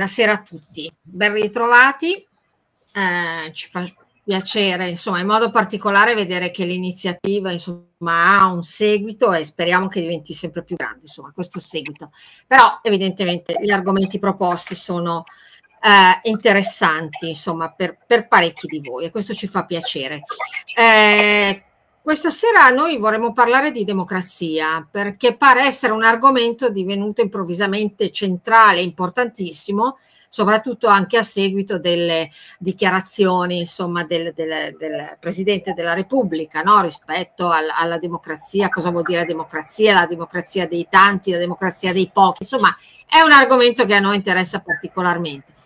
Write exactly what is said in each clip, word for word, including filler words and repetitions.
buonasera a tutti, ben ritrovati, eh, ci fa piacere insomma in modo particolare vedere che l'iniziativa insomma ha un seguito e speriamo che diventi sempre più grande insomma questo seguito, però evidentemente gli argomenti proposti sono eh, interessanti insomma per, per parecchi di voi e questo ci fa piacere. Eh, Questa sera noi vorremmo parlare di democrazia perché pare essere un argomento divenuto improvvisamente centrale e importantissimo, soprattutto anche a seguito delle dichiarazioni insomma, del, del, del Presidente della Repubblica, no? Rispetto al, alla democrazia, cosa vuol dire democrazia, la democrazia dei tanti, la democrazia dei pochi, insomma è un argomento che a noi interessa particolarmente.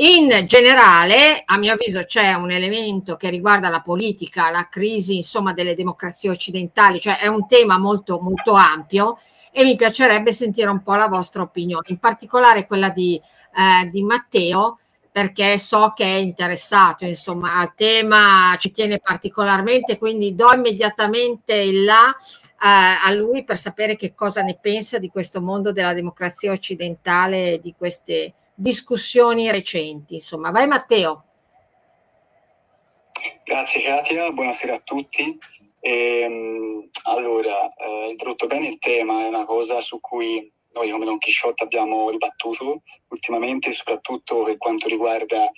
In generale, a mio avviso, c'è un elemento che riguarda la politica, la crisi, insomma, delle democrazie occidentali, cioè è un tema molto, molto ampio e mi piacerebbe sentire un po' la vostra opinione, in particolare quella di, eh, di Matteo, perché so che è interessato, insomma, al tema, ci tiene particolarmente, quindi do immediatamente il là eh, a lui per sapere che cosa ne pensa di questo mondo della democrazia occidentale e di queste discussioni recenti, insomma. Vai Matteo. Grazie Katia, buonasera a tutti. Ehm, allora, eh, introdotto bene il tema, è una cosa su cui noi come Don Chisciotte abbiamo ribattuto ultimamente, soprattutto per quanto riguarda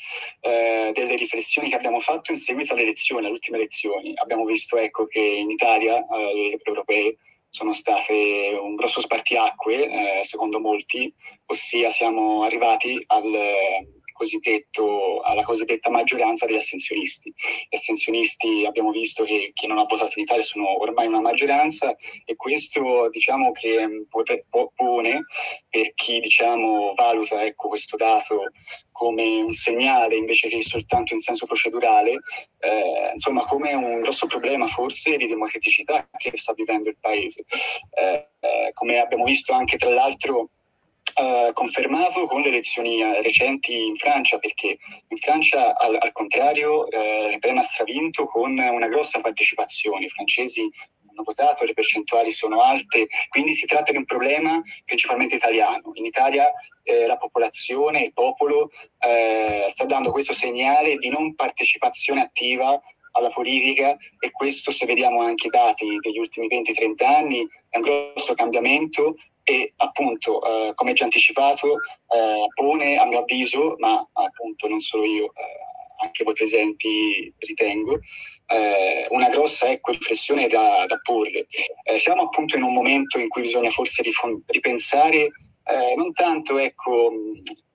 eh, delle riflessioni che abbiamo fatto in seguito alle elezioni, alle ultime elezioni. Abbiamo visto ecco, che in Italia eh, le europee sono state un grosso spartiacque, eh, secondo molti, ossia siamo arrivati al cosiddetto, alla cosiddetta maggioranza degli astensionisti. Gli astensionisti abbiamo visto che chi non ha votato in Italia sono ormai una maggioranza e questo diciamo che pone, per chi diciamo valuta ecco, questo dato come un segnale invece che soltanto in senso procedurale, eh, insomma come un grosso problema forse di democraticità che sta vivendo il Paese. Eh, eh, come abbiamo visto anche tra l'altro Uh, confermato con le elezioni recenti in Francia, perché in Francia al, al contrario uh, Le Pen ha stravinto con una grossa partecipazione, i francesi hanno votato, le percentuali sono alte, quindi si tratta di un problema principalmente italiano. In Italia eh, la popolazione, il popolo eh, sta dando questo segnale di non partecipazione attiva alla politica e questo, se vediamo anche i dati degli ultimi venti trenta anni, è un grosso cambiamento. E appunto, eh, come già anticipato, eh, pone a mio avviso, ma appunto non solo io, eh, anche voi presenti ritengo, eh, una grossa ecco, riflessione da, da porre. Eh, siamo appunto in un momento in cui bisogna forse ripensare eh, non tanto, ecco,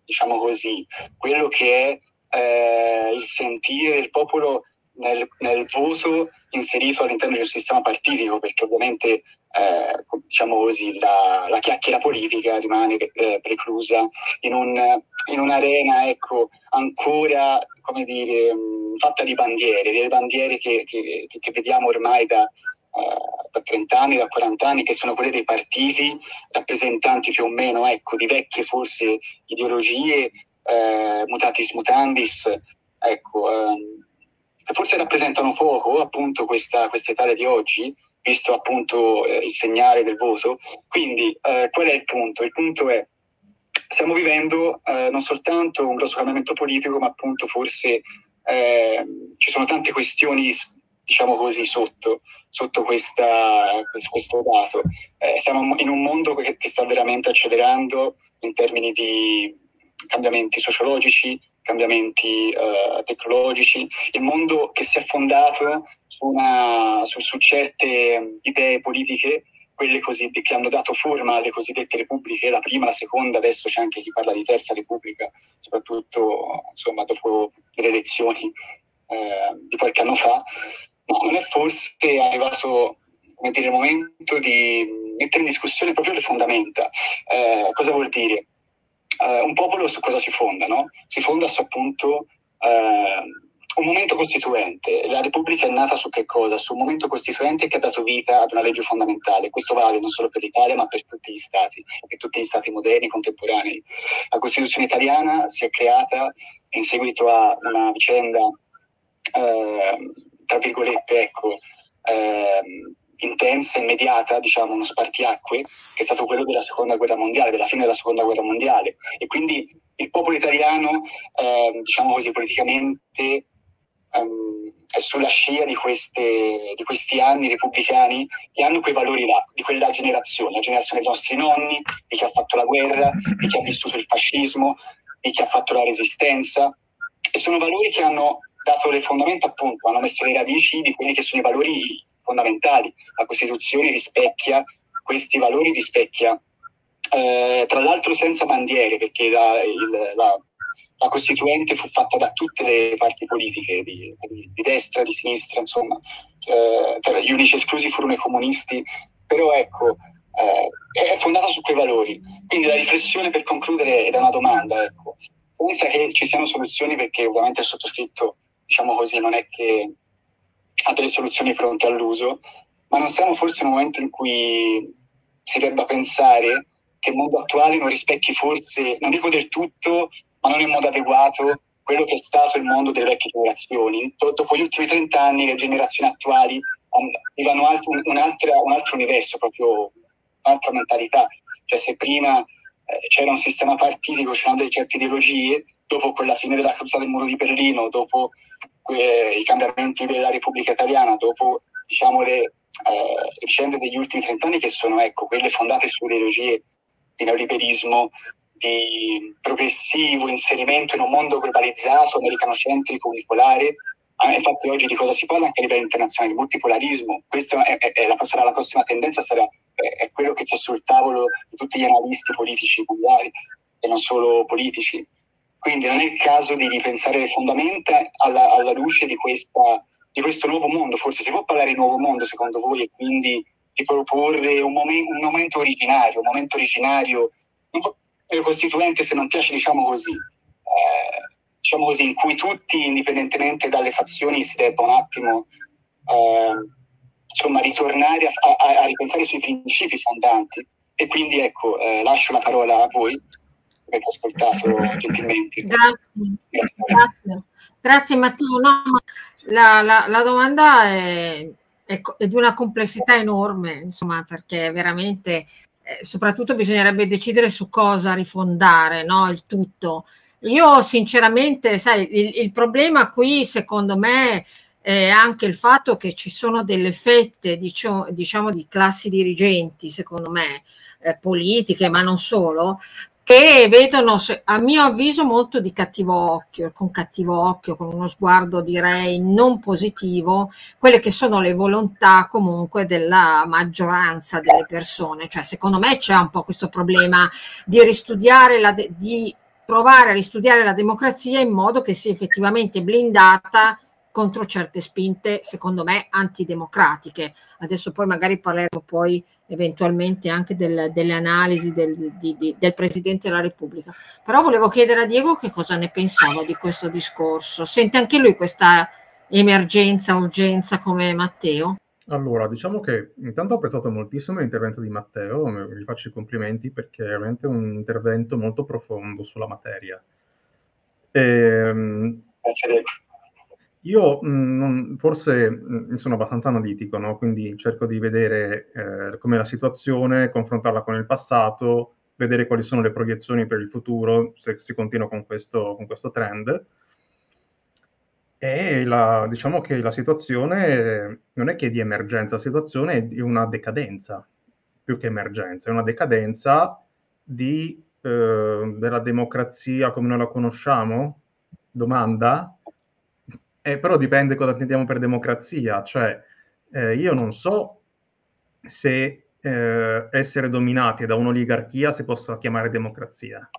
diciamo così, quello che è eh, il sentire del popolo nel, nel voto inserito all'interno di un sistema partitico, perché ovviamente Eh, diciamo così, la, la chiacchiera politica rimane eh, preclusa in, un, in un'arena ecco, ancora come dire, mh, fatta di bandiere, delle bandiere che, che, che vediamo ormai da, eh, da trenta anni, da quaranta anni, che sono quelle dei partiti rappresentanti più o meno ecco, di vecchie forse ideologie, eh, mutatis mutandis, ecco, ehm, che forse rappresentano poco appunto questa, questa Italia di oggi, visto appunto eh, il segnale del voto. Quindi eh, qual è il punto? Il punto è, stiamo vivendo eh, non soltanto un grosso cambiamento politico, ma appunto forse eh, ci sono tante questioni, diciamo così, sotto, sotto questa, questo dato. Eh, siamo in un mondo che, che sta veramente accelerando in termini di cambiamenti sociologici, cambiamenti eh, tecnologici, il mondo che si è fondato su, una, su, su certe idee politiche, quelle così, che hanno dato forma alle cosiddette repubbliche, la prima, la seconda, adesso c'è anche chi parla di terza repubblica, soprattutto insomma, dopo le elezioni eh, di qualche anno fa. Ma non è forse arrivato, come dire, il momento di mettere in discussione proprio le fondamenta? Eh, cosa vuol dire? Uh, un popolo su cosa si fonda? No? Si fonda su appunto uh, un momento costituente. La Repubblica è nata su che cosa? Su un momento costituente che ha dato vita ad una legge fondamentale. Questo vale non solo per l'Italia, ma per tutti gli stati, per tutti gli stati moderni, contemporanei. La Costituzione italiana si è creata in seguito a una vicenda, uh, tra virgolette, ecco, uh, intensa, immediata, diciamo uno spartiacque che è stato quello della seconda guerra mondiale, della fine della seconda guerra mondiale, e quindi il popolo italiano, eh, diciamo così, politicamente ehm, è sulla scia di, queste, di questi anni repubblicani che hanno quei valori là, di quella generazione, la generazione dei nostri nonni, di chi ha fatto la guerra, di chi ha vissuto il fascismo, di chi ha fatto la resistenza, e sono valori che hanno dato le fondamenta, appunto, hanno messo le radici di quelli che sono i valori fondamentali. La Costituzione rispecchia questi valori, rispecchia eh, tra l'altro senza bandiere, perché la, il, la, la Costituente fu fatta da tutte le parti politiche, di, di, di destra, di sinistra, insomma, eh, gli unici esclusi furono i comunisti, però ecco, eh, è fondata su quei valori. Quindi la riflessione, per concludere, è da una domanda, ecco. Pensa che ci siano soluzioni, perché ovviamente il sottoscritto, diciamo così, non è che ha delle soluzioni pronte all'uso, ma non siamo forse in un momento in cui si debba pensare che il mondo attuale non rispecchi forse, non dico del tutto, ma non in modo adeguato, quello che è stato il mondo delle vecchie generazioni. Dopo gli ultimi trent'anni le generazioni attuali vivono alt- un, altra, un altro universo, proprio un'altra mentalità. Cioè, se prima c'era un sistema partitico, c'erano delle certe ideologie, dopo quella fine della caduta del muro di Berlino, dopo eh, i cambiamenti della Repubblica Italiana, dopo, diciamo, le eh, vicende degli ultimi trent'anni, che sono, ecco, quelle fondate su ideologie di neoliberismo, di progressivo inserimento in un mondo globalizzato, americanocentrico, unicolare. Ah, infatti oggi di cosa si parla anche a livello internazionale? Il multipolarismo. Questa è, è, è la, sarà la prossima tendenza, sarà, è, è quello che c'è sul tavolo di tutti gli analisti politici mondiali e non solo politici. Quindi non è il caso di ripensare le fondamenta alla, alla luce di, questa, di questo nuovo mondo. Forse si può parlare di nuovo mondo, secondo voi, e quindi di proporre un, momen- un momento originario, un momento originario per il Costituente, se non piace, diciamo così, eh, diciamo così, in cui tutti, indipendentemente dalle fazioni, si debba un attimo eh, insomma, ritornare a, a, a ripensare sui principi fondanti. E quindi ecco, eh, lascio la parola a voi, che avete ascoltato gentilmente. Grazie, grazie, grazie. grazie Matteo. No, la, la, la domanda è, è, è di una complessità enorme, insomma, perché veramente, eh, soprattutto bisognerebbe decidere su cosa rifondare, no, il tutto. Io sinceramente, sai, il, il problema qui secondo me è anche il fatto che ci sono delle fette, diciamo, diciamo di classi dirigenti, secondo me, eh, politiche, ma non solo, che vedono, a mio avviso, molto di cattivo occhio, con cattivo occhio, con uno sguardo direi non positivo, quelle che sono le volontà comunque della maggioranza delle persone. Cioè, secondo me c'è un po' questo problema di ristudiare la... De- di, provare a ristudiare la democrazia in modo che sia effettivamente blindata contro certe spinte, secondo me, antidemocratiche. Adesso poi magari parleremo poi eventualmente anche del, delle analisi del, di, di, del Presidente della Repubblica. Però volevo chiedere a Diego che cosa ne pensava di questo discorso. Sente anche lui questa emergenza, urgenza come Matteo? Allora, diciamo che intanto ho apprezzato moltissimo l'intervento di Matteo, vi faccio i complimenti perché è veramente un intervento molto profondo sulla materia. E, io non, forse sono abbastanza analitico, no? Quindi cerco di vedere eh, com'è la situazione, confrontarla con il passato, vedere quali sono le proiezioni per il futuro, se si continua con questo, con questo trend. E la, diciamo che la situazione non è che è di emergenza, la situazione è di una decadenza, più che emergenza, è una decadenza di, eh, della democrazia come noi la conosciamo? Domanda? Eh, però dipende cosa intendiamo per democrazia, cioè eh, io non so se eh, essere dominati da un'oligarchia si possa chiamare democrazia.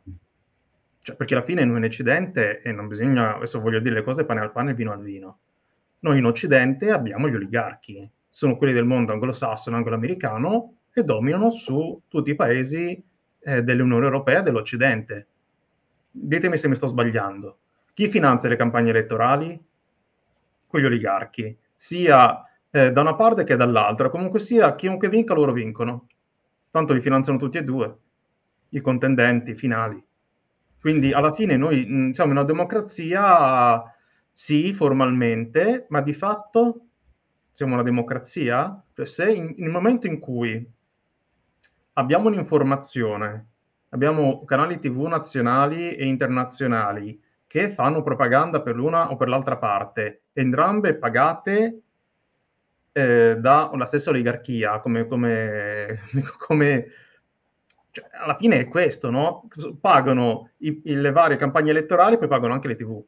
Cioè, perché alla fine noi in Occidente, e non bisogna, adesso voglio dire le cose pane al pane e vino al vino, noi in Occidente abbiamo gli oligarchi, sono quelli del mondo anglosassone, angloamericano, e dominano su tutti i paesi eh, dell'Unione Europea, dell'Occidente. Ditemi se mi sto sbagliando. Chi finanzia le campagne elettorali? Quegli oligarchi, sia eh, da una parte che dall'altra, comunque sia, chiunque vinca loro vincono, tanto li finanziano tutti e due, i contendenti finali. Quindi alla fine noi siamo una democrazia, sì, formalmente, ma di fatto siamo una democrazia? Cioè, se in, nel momento in cui abbiamo un'informazione, abbiamo canali tivù nazionali e internazionali che fanno propaganda per l'una o per l'altra parte, entrambe pagate eh, dalla stessa oligarchia, come, come, come cioè, alla fine è questo, no? Pagano i, le varie campagne elettorali, poi pagano anche le tivù.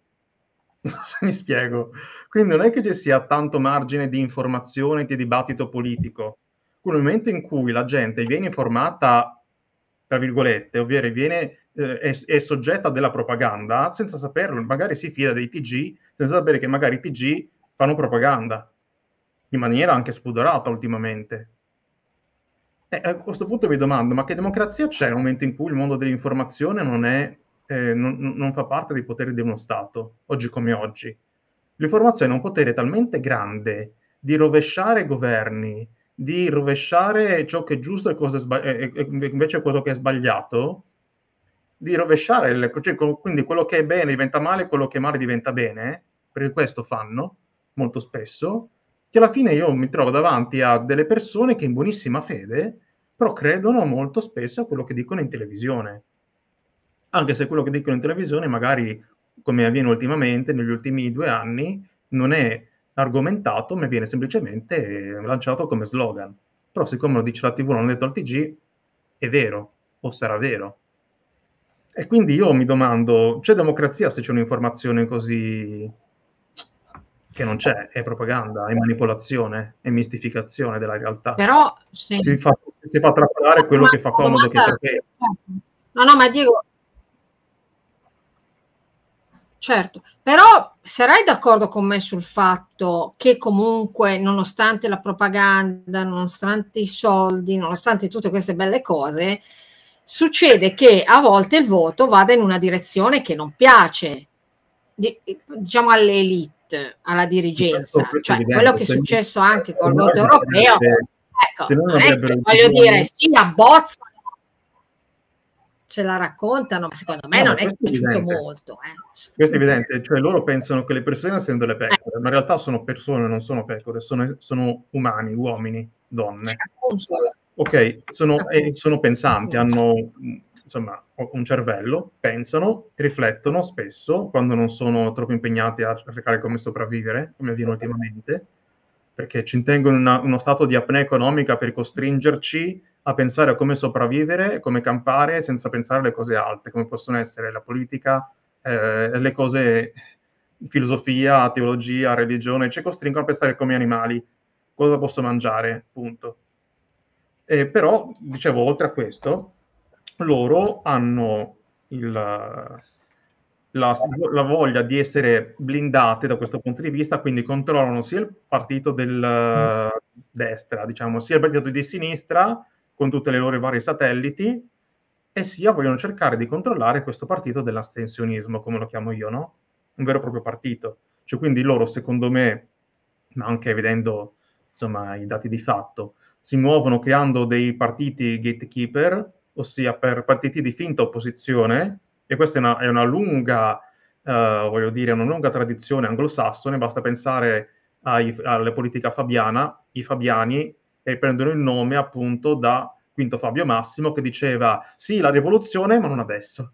Non so se mi spiego. Quindi non è che ci sia tanto margine di informazione e di dibattito politico. Nel momento in cui la gente viene informata, tra virgolette, ovvero viene, eh, è, è soggetta della propaganda, senza saperlo, magari si fida dei T G, senza sapere che magari i T G fanno propaganda, in maniera anche spudorata ultimamente. E a questo punto mi domando, ma che democrazia c'è nel momento in cui il mondo dell'informazione non è... Eh, non, non fa parte dei poteri di uno Stato, oggi come oggi. L'informazione ha un potere talmente grande di rovesciare governi, di rovesciare ciò che è giusto e, cosa è sba- e, e invece quello che è sbagliato, di rovesciare, le, cioè, quindi quello che è bene diventa male, quello che è male diventa bene, perché questo fanno molto spesso, che alla fine io mi trovo davanti a delle persone che in buonissima fede, però credono molto spesso a quello che dicono in televisione. Anche se quello che dicono in televisione, magari, come avviene ultimamente, negli ultimi due anni, non è argomentato, ma viene semplicemente lanciato come slogan. Però siccome lo dice la tivù, l'hanno detto al T G, è vero, o sarà vero. E quindi io mi domando, c'è democrazia se c'è un'informazione così che non c'è? È propaganda, è manipolazione, è mistificazione della realtà. Però sì. si, fa, si fa trappolare quello ma, che fa comodo domanda... che perché. No, no, ma dico... Certo, però sarai d'accordo con me sul fatto che comunque nonostante la propaganda, nonostante i soldi, nonostante tutte queste belle cose, succede che a volte il voto vada in una direzione che non piace, diciamo all'elite, alla dirigenza, questo, questo cioè evidente, quello che è successo anche col voto europeo, ecco, se non non è che, voglio dire, si abbozza, ce la raccontano, ma secondo me no, non è piaciuto molto. Eh. Questo è evidente, cioè loro pensano che le persone siano delle pecore, eh. ma in realtà sono persone, non sono pecore, sono, sono umani, uomini, donne. Eh, ok, sono, eh, sono pensanti, eh. hanno insomma un cervello, pensano, riflettono spesso, quando non sono troppo impegnati a cercare come sopravvivere, come avviene ultimamente, perché ci intengono in una, uno stato di apnea economica per costringerci a pensare a come sopravvivere, come campare, senza pensare alle cose alte, come possono essere la politica, eh, le cose, filosofia, teologia, religione, ci costringono a pensare come animali, cosa posso mangiare, punto. E però, dicevo, oltre a questo, loro hanno il, la, la voglia di essere blindate da questo punto di vista, quindi controllano sia il partito della destra, diciamo, sia il partito di sinistra, con tutte le loro varie satelliti, e sia vogliono cercare di controllare questo partito dell'astensionismo, come lo chiamo io, no? Un vero e proprio partito. Cioè, quindi loro, secondo me, ma anche vedendo insomma i dati di fatto, si muovono creando dei partiti gatekeeper, ossia per partiti di finta opposizione, e questa è una, è una lunga, eh, voglio dire, una lunga tradizione anglosassone, basta pensare ai, alla politica fabiana, i fabiani, e prendono il nome appunto da Quinto Fabio Massimo, che diceva sì, la rivoluzione, ma non adesso.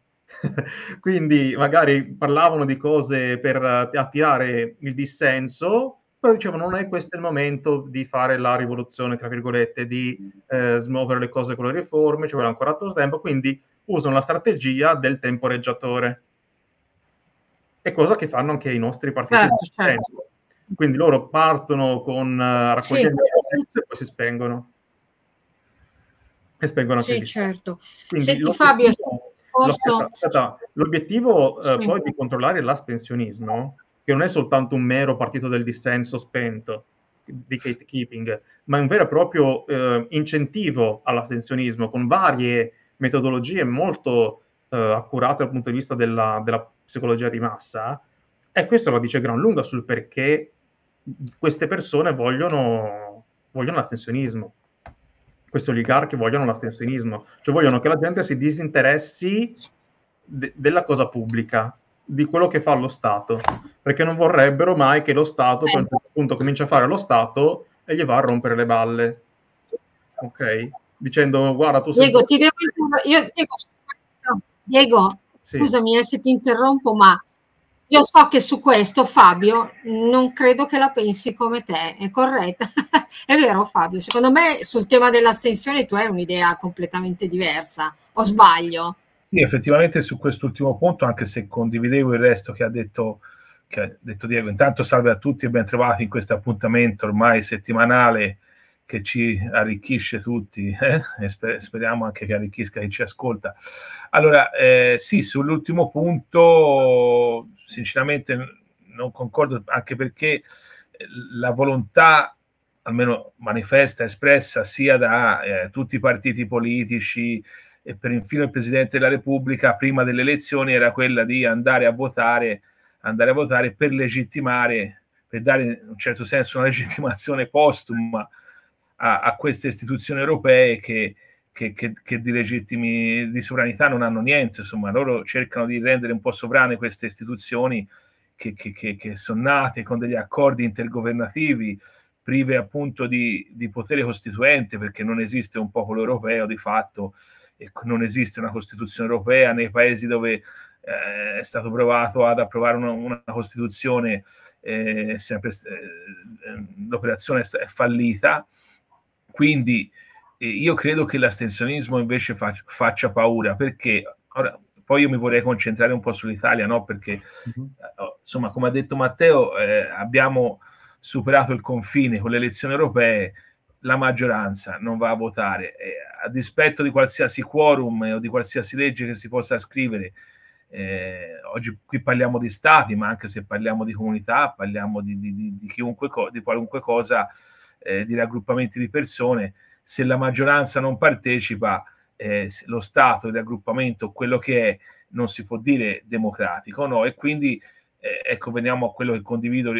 Quindi magari parlavano di cose per attirare il dissenso, però dicevano non è questo il momento di fare la rivoluzione, tra virgolette, di eh, smuovere le cose con le riforme, ci vuole ancora tanto tempo, quindi usano la strategia del temporeggiatore. E cosa che fanno anche i nostri partiti. Certo, certo. Quindi loro partono con uh, raccogliendo sì. le e poi si spengono. E spengono anche sì, lì. certo. Quindi Senti Fabio, posso... l'obiettivo sì. uh, poi di controllare l'astensionismo, che non è soltanto un mero partito del dissenso spento, di gatekeeping, ma è un vero e proprio uh, incentivo all'astensionismo, con varie metodologie molto uh, accurate dal punto di vista della, della psicologia di massa, e questo la dice gran lunga sul perché queste persone vogliono, vogliono l'astensionismo, questi oligarchi vogliono l'astensionismo, cioè vogliono che la gente si disinteressi de- della cosa pubblica, di quello che fa lo Stato, perché non vorrebbero mai che lo Stato, a un certo punto, comincia a fare lo Stato e gli va a rompere le balle, ok? Dicendo, guarda, tu sei... Diego, ti devo... Io, Diego, Diego, sì. Scusami se ti interrompo, ma io so che su questo Fabio non credo che la pensi come te, è corretta? È vero Fabio? Secondo me sul tema dell'astensione tu hai un'idea completamente diversa, o sbaglio? Sì, effettivamente su quest'ultimo punto, anche se condividevo il resto che ha detto, che ha detto Diego. Intanto salve a tutti e ben trovati in questo appuntamento ormai settimanale che ci arricchisce tutti, eh? E sper speriamo anche che arricchisca chi ci ascolta. Allora, eh, sì, sull'ultimo punto sinceramente non concordo, anche perché la volontà, almeno manifesta, espressa sia da eh, tutti i partiti politici e per infine il Presidente della Repubblica prima delle elezioni, era quella di andare a votare, andare a votare per legittimare, per dare in un certo senso una legittimazione postuma A, a queste istituzioni europee che, che, che, che di legittimi, di sovranità non hanno niente, insomma loro cercano di rendere un po' sovrane queste istituzioni che, che, che, che sono nate con degli accordi intergovernativi prive appunto di, di potere costituente, perché non esiste un popolo europeo di fatto e non esiste una Costituzione europea nei paesi dove eh, è stato provato ad approvare una, una Costituzione, eh, sempre eh, l'operazione è fallita. Quindi eh, io credo che l'astensionismo invece fa faccia paura, perché ora, poi io mi vorrei concentrare un po' sull'Italia, no? Perché mm-hmm. insomma, come ha detto Matteo, eh, abbiamo superato il confine con le elezioni europee, la maggioranza non va a votare, eh, a dispetto di qualsiasi quorum eh, o di qualsiasi legge che si possa scrivere. Eh, oggi qui parliamo di stati, ma anche se parliamo di comunità, parliamo di, di, di, di, chiunque co di qualunque cosa, Eh, di raggruppamenti di persone, se la maggioranza non partecipa, eh, lo Stato, il raggruppamento, quello che è, non si può dire democratico, no? E quindi, eh, ecco, veniamo a quello che condivido,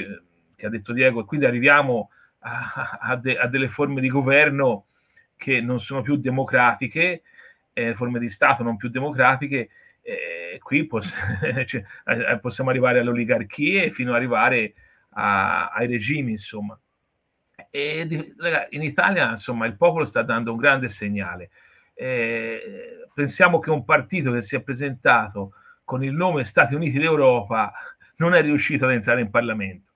che ha detto Diego, e quindi arriviamo a, a, de, a delle forme di governo che non sono più democratiche, eh, forme di Stato non più democratiche, eh, qui poss cioè, eh, possiamo arrivare alle oligarchie fino ad arrivare a, ai regimi, insomma. E in Italia, insomma, il popolo sta dando un grande segnale. Eh, pensiamo che un partito che si è presentato con il nome Stati Uniti d'Europa non è riuscito ad entrare in Parlamento.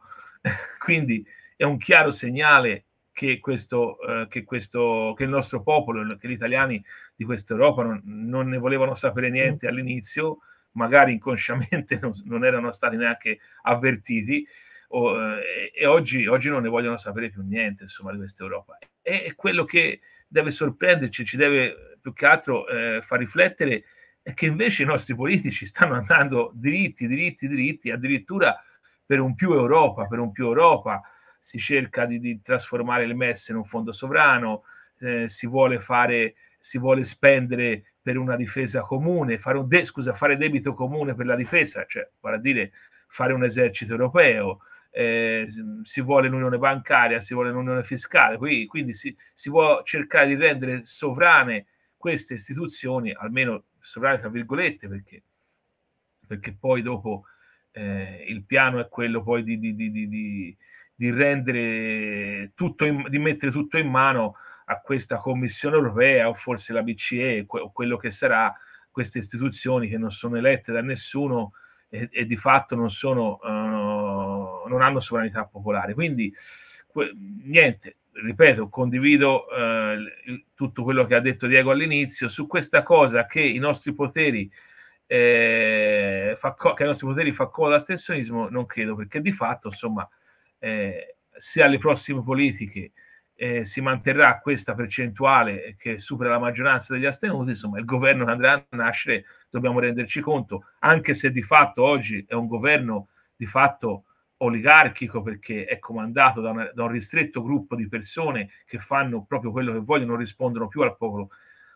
Quindi è un chiaro segnale che, questo, eh, che, questo, che il nostro popolo, che gli italiani di questa Europa non, non ne volevano sapere niente all'inizio, magari inconsciamente non, non erano stati neanche avvertiti. O, eh, e oggi, oggi non ne vogliono sapere più niente, insomma, di questa Europa. E, e quello che deve sorprenderci, ci deve più che altro eh, far riflettere, è che invece i nostri politici stanno andando diritti, diritti, diritti, addirittura per un più Europa, per un più Europa. Si cerca di, di trasformare il M E S in un fondo sovrano, eh, si vuole fare, si vuole spendere per una difesa comune, fare, un de scusa, fare debito comune per la difesa, cioè, vale a dire fare un esercito europeo. Eh, si vuole l'unione bancaria, si vuole l'unione fiscale, quindi, quindi si, si vuole cercare di rendere sovrane queste istituzioni, almeno sovrane tra virgolette, perché, perché poi dopo eh, il piano è quello poi di, di, di, di, di, di rendere tutto in, di mettere tutto in mano a questa Commissione europea o forse la B C E o quello che sarà, queste istituzioni che non sono elette da nessuno e, e di fatto non sono uh, non hanno sovranità popolare. Quindi niente, ripeto, condivido eh, il, tutto quello che ha detto Diego all'inizio su questa cosa che i nostri poteri eh, fa co che i nostri poteri fa comodo l'astensionismo, non credo, perché di fatto, insomma, eh, se alle prossime politiche eh, si manterrà questa percentuale che supera la maggioranza degli astenuti, insomma il governo che andrà a nascere dobbiamo renderci conto, anche se di fatto oggi è un governo di fatto oligarchico, perché è comandato da, una, da un ristretto gruppo di persone che fanno proprio quello che vogliono, non rispondono più al popolo.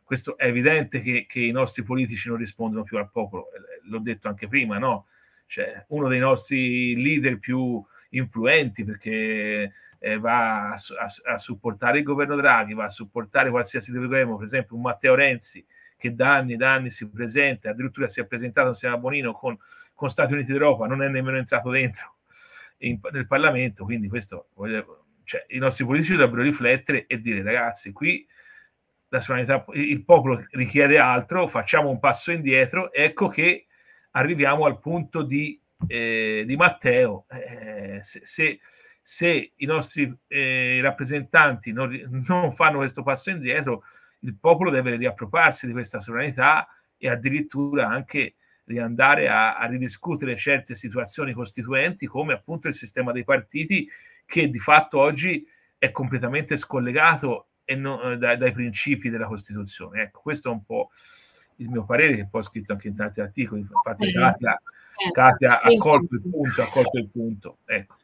Questo è evidente che, che i nostri politici non rispondono più al popolo, l'ho detto anche prima, no? Cioè, uno dei nostri leader più influenti, perché eh, va a, a, a supportare il governo Draghi, va a supportare qualsiasi governo, per esempio un Matteo Renzi che da anni e da anni si presenta, addirittura si è presentato insieme a Bonino con, con Stati Uniti d'Europa, non è nemmeno entrato dentro In, nel Parlamento. Quindi questo, voglio, cioè, i nostri politici dovrebbero riflettere e dire: ragazzi, qui la sovranità, il popolo richiede altro, facciamo un passo indietro, ecco che arriviamo al punto di, eh, di Matteo. Eh, se, se, se i nostri eh, rappresentanti non, non fanno questo passo indietro, il popolo deve riappropriarsi di questa sovranità e addirittura anche riandare a, a ridiscutere certe situazioni costituenti, come appunto il sistema dei partiti, che di fatto oggi è completamente scollegato e non, da, dai principi della Costituzione. Ecco, questo è un po' il mio parere, che poi ho scritto anche in tanti articoli. Infatti Katia, Katia ha colto il punto, ha colto il punto. Ecco.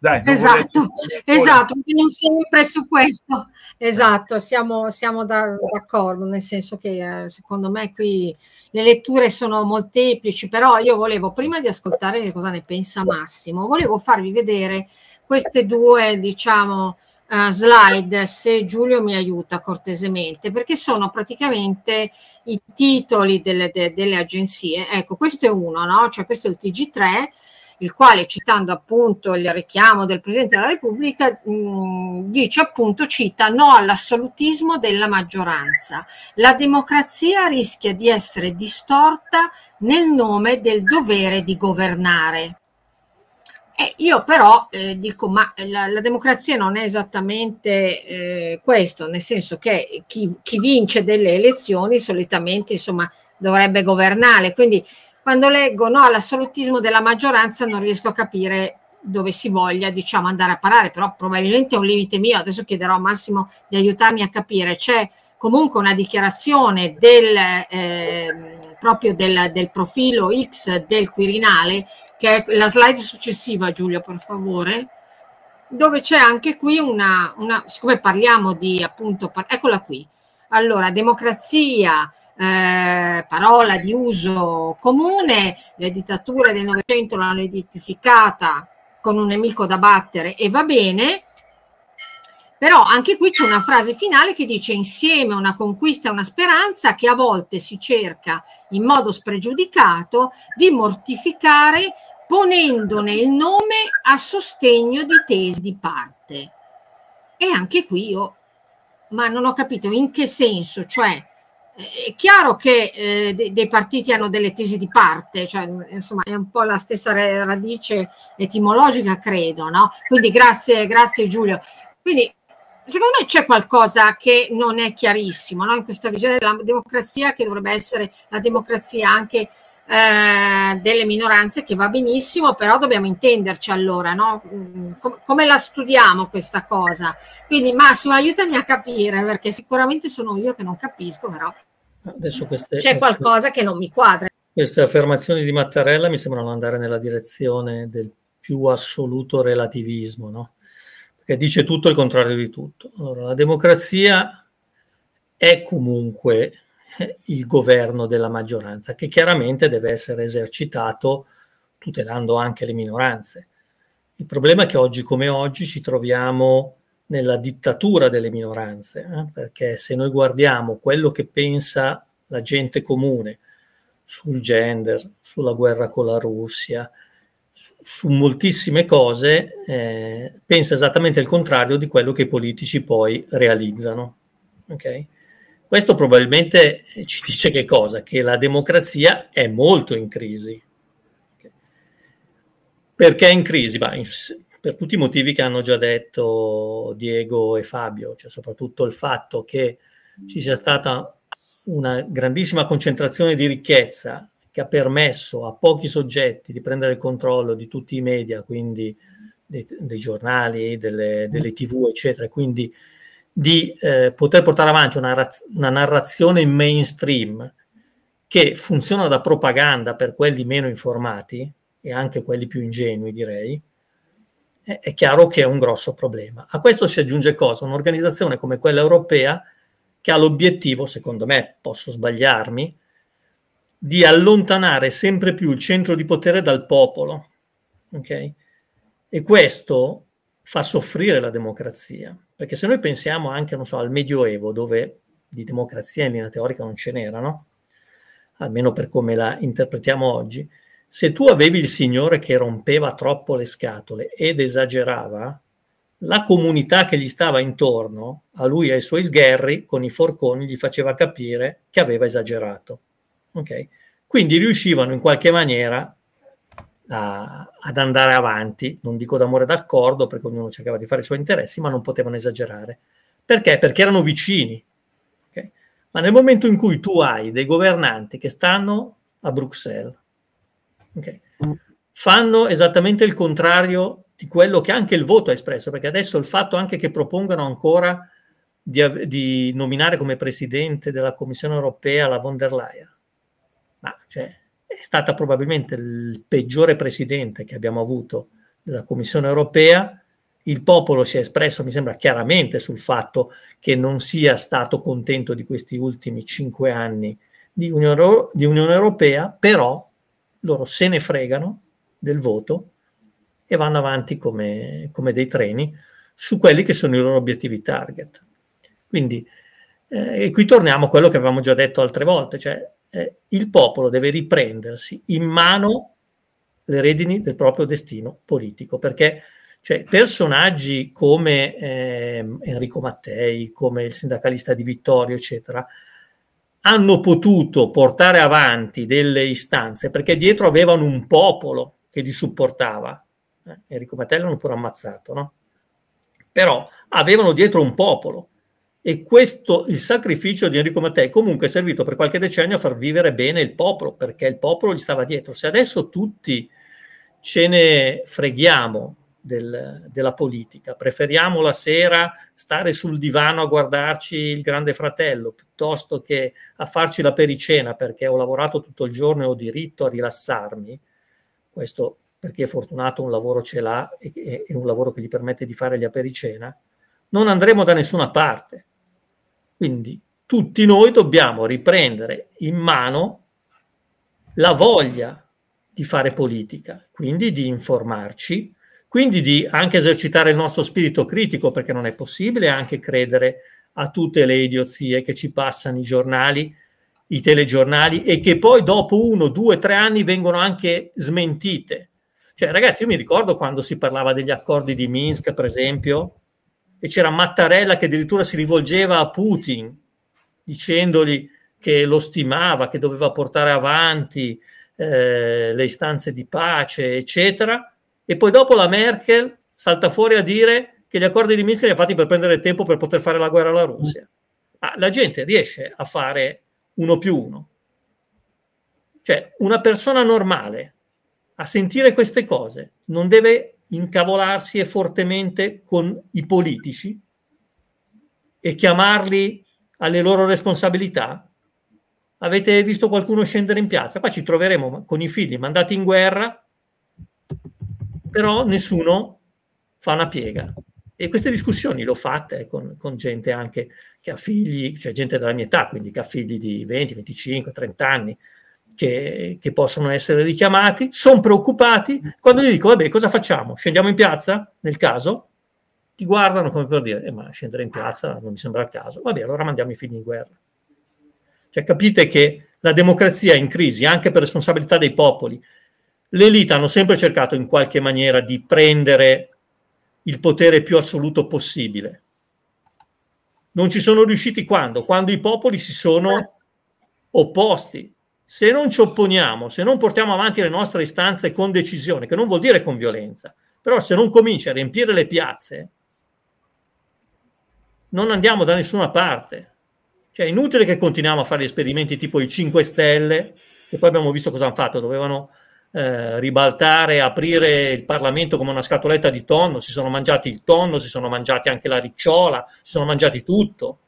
Dai, esatto, esatto, perché non sempre su questo, esatto, siamo, siamo d'accordo, nel senso che secondo me qui le letture sono molteplici, però io volevo, prima di ascoltare che cosa ne pensa Massimo, volevo farvi vedere queste due, diciamo, uh, slide, se Giulio mi aiuta cortesemente, perché sono praticamente i titoli delle, de, delle agenzie. Ecco, questo è uno, no? Cioè questo è il T G tre, il quale, citando appunto il richiamo del Presidente della Repubblica, mh, dice appunto, cita: no all'assolutismo della maggioranza, la democrazia rischia di essere distorta nel nome del dovere di governare. Eh, io però eh, dico, ma la, la democrazia non è esattamente eh, questo, nel senso che chi, chi vince delle elezioni solitamente, insomma, dovrebbe governare, quindi quando leggo no all'assolutismo della maggioranza non riesco a capire dove si voglia, diciamo, andare a parare, però probabilmente è un limite mio, adesso chiederò a Massimo di aiutarmi a capire. C'è comunque una dichiarazione del, eh, proprio del, del profilo X del Quirinale, che è la slide successiva, Giulio, per favore, dove c'è anche qui una, una, siccome parliamo di appunto, par eccola qui, allora democrazia, Eh, parola di uso comune, le dittature del Novecento l'hanno identificata con un nemico da battere e va bene, però anche qui c'è una frase finale che dice: insieme a una conquista e una speranza che a volte si cerca in modo spregiudicato di mortificare ponendone il nome a sostegno di tesi di parte. E anche qui io, ma non ho capito in che senso, cioè è chiaro che eh, dei, dei partiti hanno delle tesi di parte, cioè, insomma, è un po' la stessa radice etimologica, credo, no? Quindi grazie, grazie Giulio. Quindi secondo me c'è qualcosa che non è chiarissimo, no? In questa visione della democrazia, che dovrebbe essere la democrazia anche eh, delle minoranze, che va benissimo, però dobbiamo intenderci allora, no? Com come la studiamo questa cosa? Quindi Massimo, aiutami a capire, perché sicuramente sono io che non capisco, però c'è qualcosa che non mi quadra. Queste affermazioni di Mattarella mi sembrano andare nella direzione del più assoluto relativismo, no? Perché dice tutto il contrario di tutto. Allora, la democrazia è comunque il governo della maggioranza, che chiaramente deve essere esercitato tutelando anche le minoranze. Il problema è che oggi come oggi ci troviamo nella dittatura delle minoranze, eh? Perché se noi guardiamo quello che pensa la gente comune sul gender, sulla guerra con la Russia, su, su moltissime cose, eh, pensa esattamente il contrario di quello che i politici poi realizzano. Okay? Questo probabilmente ci dice che cosa? Che la democrazia è molto in crisi. Okay? Perché è in crisi? Bah, in, per tutti i motivi che hanno già detto Diego e Fabio, cioè soprattutto il fatto che ci sia stata una grandissima concentrazione di ricchezza che ha permesso a pochi soggetti di prendere il controllo di tutti i media, quindi dei, dei giornali, delle, delle tv, eccetera, quindi di eh, poter portare avanti una, una narrazione mainstream che funziona da propaganda per quelli meno informati e anche quelli più ingenui, direi. È chiaro che è un grosso problema. A questo si aggiunge cosa? Un'organizzazione come quella europea, che ha l'obiettivo, secondo me, posso sbagliarmi, di allontanare sempre più il centro di potere dal popolo. Okay? E questo fa soffrire la democrazia. Perché se noi pensiamo anche, non so, al Medioevo, dove di democrazia in linea teorica non ce n'erano, almeno per come la interpretiamo oggi, se tu avevi il signore che rompeva troppo le scatole ed esagerava, la comunità che gli stava intorno, a lui e ai suoi sgherri, con i forconi gli faceva capire che aveva esagerato. Okay? Quindi riuscivano in qualche maniera a, ad andare avanti, non dico d'amore d'accordo, perché ognuno cercava di fare i suoi interessi, ma non potevano esagerare. Perché? Perché erano vicini. Okay? Ma nel momento in cui tu hai dei governanti che stanno a Bruxelles, okay, fanno esattamente il contrario di quello che anche il voto ha espresso, perché adesso il fatto anche che propongano ancora di, di nominare come presidente della Commissione europea la von der Leyen, ma cioè, è stata probabilmente il peggiore presidente che abbiamo avuto della Commissione europea. Il popolo si è espresso, mi sembra, chiaramente sul fatto che non sia stato contento di questi ultimi cinque anni di Unione, di Unione Europea, però loro se ne fregano del voto e vanno avanti come, come dei treni su quelli che sono i loro obiettivi target. Quindi, eh, e qui torniamo a quello che avevamo già detto altre volte, cioè eh, il popolo deve riprendersi in mano le redini del proprio destino politico, perché cioè, personaggi come eh, Enrico Mattei, come il sindacalista Di Vittorio, eccetera, hanno potuto portare avanti delle istanze perché dietro avevano un popolo che li supportava. Eh, Enrico Mattei l'hanno pure ammazzato, no? Però avevano dietro un popolo, e questo, il sacrificio di Enrico Mattei comunque è servito per qualche decennio a far vivere bene il popolo, perché il popolo gli stava dietro. Se adesso tutti ce ne freghiamo del, della politica, preferiamo la sera stare sul divano a guardarci il Grande Fratello piuttosto che a farci la pericena perché ho lavorato tutto il giorno e ho diritto a rilassarmi, questo perché è fortunato, un lavoro ce l'ha e è un lavoro che gli permette di fare gli apericena, non andremo da nessuna parte. Quindi tutti noi dobbiamo riprendere in mano la voglia di fare politica, quindi di informarci, quindi di anche esercitare il nostro spirito critico, perché non è possibile anche credere a tutte le idiozie che ci passano i giornali, i telegiornali, e che poi dopo uno, due, tre anni vengono anche smentite. Cioè, ragazzi, io mi ricordo quando si parlava degli accordi di Minsk, per esempio, e c'era Mattarella che addirittura si rivolgeva a Putin dicendogli che lo stimava, che doveva portare avanti eh, le istanze di pace, eccetera, e poi dopo la Merkel salta fuori a dire che gli accordi di Minsk li ha fatti per prendere tempo per poter fare la guerra alla Russia. Ma la gente riesce a fare uno più uno? Cioè, una persona normale a sentire queste cose non deve incavolarsi e fortemente con i politici e chiamarli alle loro responsabilità? Avete visto qualcuno scendere in piazza? Qua ci troveremo con i figli mandati in guerra, però nessuno fa una piega. E queste discussioni le ho fatte con, con gente anche che ha figli, cioè gente della mia età, quindi che ha figli di venti, venticinque, trenta anni, Che, che possono essere richiamati, sono preoccupati. Quando gli dico, vabbè, cosa facciamo? Scendiamo in piazza? Nel caso? Ti guardano come per dire, eh, ma scendere in piazza non mi sembra il caso. Vabbè, allora mandiamo i figli in guerra. Cioè, capite che la democrazia è in crisi, anche per responsabilità dei popoli. Le elite hanno sempre cercato in qualche maniera di prendere il potere più assoluto possibile. Non ci sono riusciti quando? Quando i popoli si sono opposti. Se non ci opponiamo, se non portiamo avanti le nostre istanze con decisione, che non vuol dire con violenza, però se non cominci a riempire le piazze, non andiamo da nessuna parte. Cioè, è inutile che continuiamo a fare esperimenti tipo i cinque Stelle, e poi abbiamo visto cosa hanno fatto, dovevano eh, ribaltare, aprire il Parlamento come una scatoletta di tonno, si sono mangiati il tonno, si sono mangiati anche la ricciola, si sono mangiati tutto,